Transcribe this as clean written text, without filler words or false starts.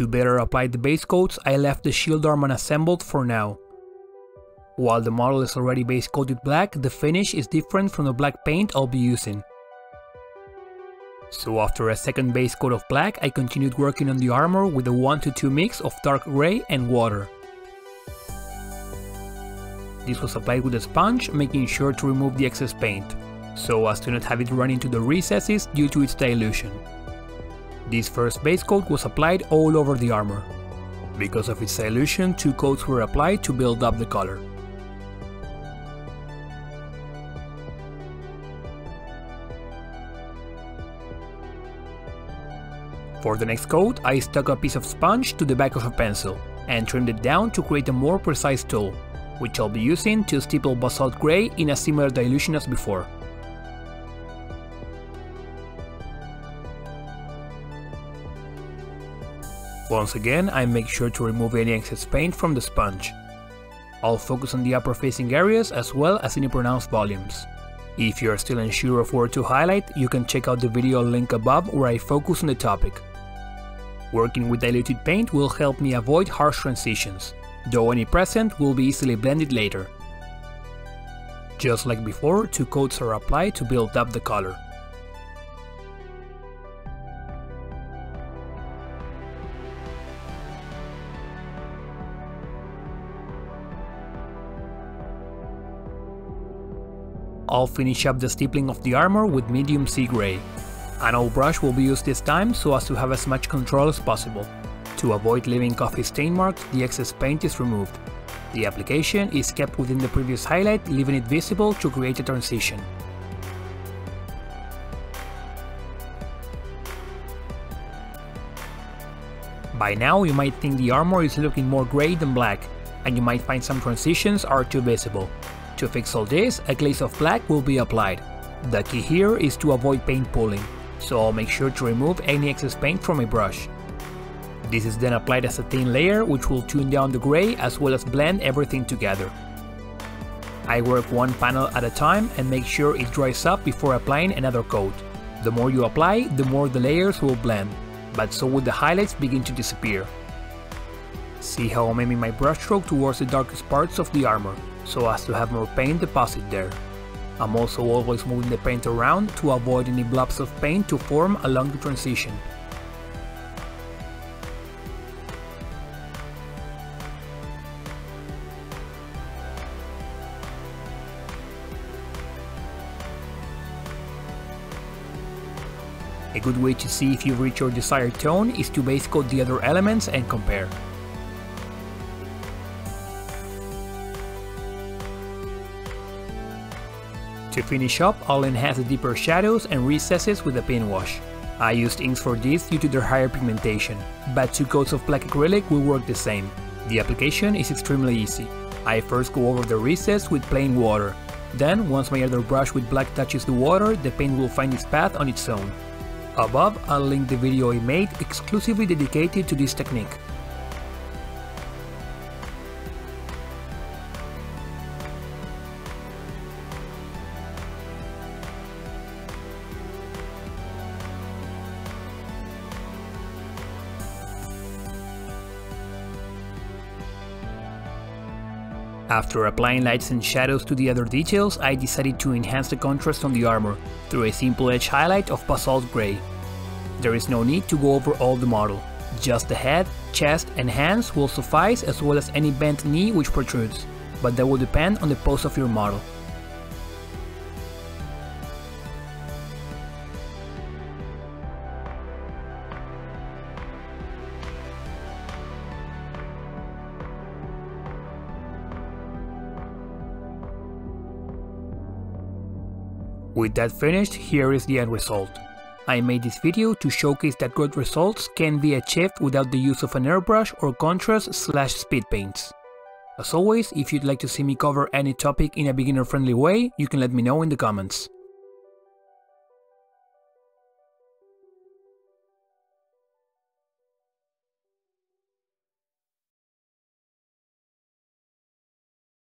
To better apply the base coats, I left the shield arm unassembled for now. While the model is already base coated black, the finish is different from the black paint I'll be using. So after a second base coat of black, I continued working on the armor with a 1-2 mix of dark grey and water. This was applied with a sponge, making sure to remove the excess paint, so as to not have it run into the recesses due to its dilution. This first base coat was applied all over the armor. Because of its dilution, 2 coats were applied to build up the color. For the next coat, I stuck a piece of sponge to the back of a pencil and trimmed it down to create a more precise tool, which I'll be using to stipple basalt grey in a similar dilution as before. Once again, I make sure to remove any excess paint from the sponge. I'll focus on the upper facing areas as well as any pronounced volumes. If you are still unsure of where to highlight, you can check out the video link above where I focus on the topic. Working with diluted paint will help me avoid harsh transitions, though any present will be easily blended later. Just like before, 2 coats are applied to build up the color. I'll finish up the stippling of the armor with medium sea grey. An old brush will be used this time so as to have as much control as possible. To avoid leaving coffee stain marks, the excess paint is removed. The application is kept within the previous highlight, leaving it visible to create a transition. By now you might think the armor is looking more grey than black, and you might find some transitions are too visible. To fix all this, a glaze of black will be applied. The key here is to avoid paint pooling, so I'll make sure to remove any excess paint from a brush. This is then applied as a thin layer, which will tone down the grey as well as blend everything together. I work one panel at a time and make sure it dries up before applying another coat. The more you apply, the more the layers will blend, but so will the highlights begin to disappear. See how I'm aiming my brushstroke towards the darkest parts of the armor, so as to have more paint deposit there. I'm also always moving the paint around to avoid any blobs of paint to form along the transition. A good way to see if you've reached your desired tone is to base coat the other elements and compare. To finish up, I'll enhance the deeper shadows and recesses with a paint wash. I used inks for this due to their higher pigmentation, but 2 coats of black acrylic will work the same. The application is extremely easy. I first go over the recess with plain water. Then, once my other brush with black touches the water, the paint will find its path on its own. Above, I'll link the video I made exclusively dedicated to this technique. After applying lights and shadows to the other details, I decided to enhance the contrast on the armor through a simple edge highlight of basalt grey. There is no need to go over all the model, just the head, chest and hands will suffice, as well as any bent knee which protrudes, but that will depend on the pose of your model. With that finished, here is the end result. I made this video to showcase that good results can be achieved without the use of an airbrush or contrast/speed paints. As always, if you'd like to see me cover any topic in a beginner-friendly way, you can let me know in the comments.